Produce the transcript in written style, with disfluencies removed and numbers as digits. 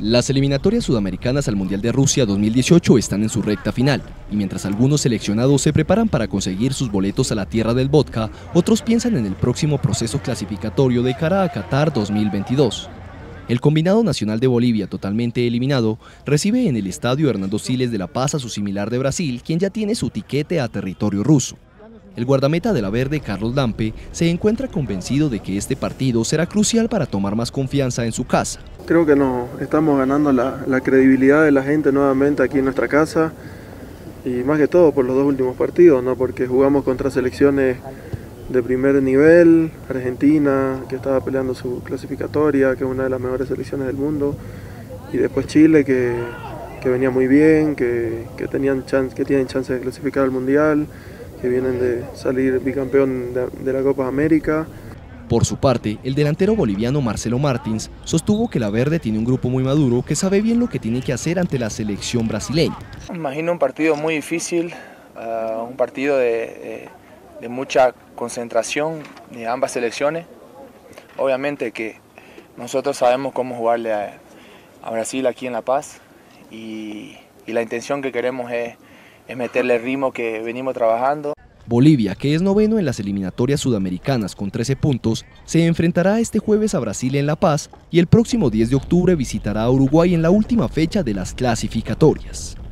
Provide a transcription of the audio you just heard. Las eliminatorias sudamericanas al Mundial de Rusia 2018 están en su recta final, y mientras algunos seleccionados se preparan para conseguir sus boletos a la tierra del vodka, otros piensan en el próximo proceso clasificatorio de cara a Qatar 2022. El combinado nacional de Bolivia, totalmente eliminado, recibe en el estadio Hernando Siles de La Paz a su similar de Brasil, quien ya tiene su tiquete a territorio ruso. El guardameta de la verde, Carlos Lampe, se encuentra convencido de que este partido será crucial para tomar más confianza en su casa. Creo que nos estamos ganando la credibilidad de la gente nuevamente aquí en nuestra casa, y más que todo por los dos últimos partidos, ¿no? Porque jugamos contra selecciones de primer nivel, Argentina, que estaba peleando su clasificatoria, que es una de las mejores selecciones del mundo, y después Chile, que venía muy bien, que tienen chance de clasificar al Mundial, que vienen de salir bicampeón de la Copa América. Por su parte, el delantero boliviano Marcelo Martins sostuvo que la verde tiene un grupo muy maduro que sabe bien lo que tiene que hacer ante la selección brasileña. Imagino un partido muy difícil, un partido de mucha concentración de ambas selecciones. Obviamente que nosotros sabemos cómo jugarle a Brasil aquí en La Paz, y la intención que queremos es meterle el ritmo que venimos trabajando. Bolivia, que es noveno en las eliminatorias sudamericanas con 13 puntos, se enfrentará este jueves a Brasil en La Paz, y el próximo 10 de octubre visitará a Uruguay en la última fecha de las clasificatorias.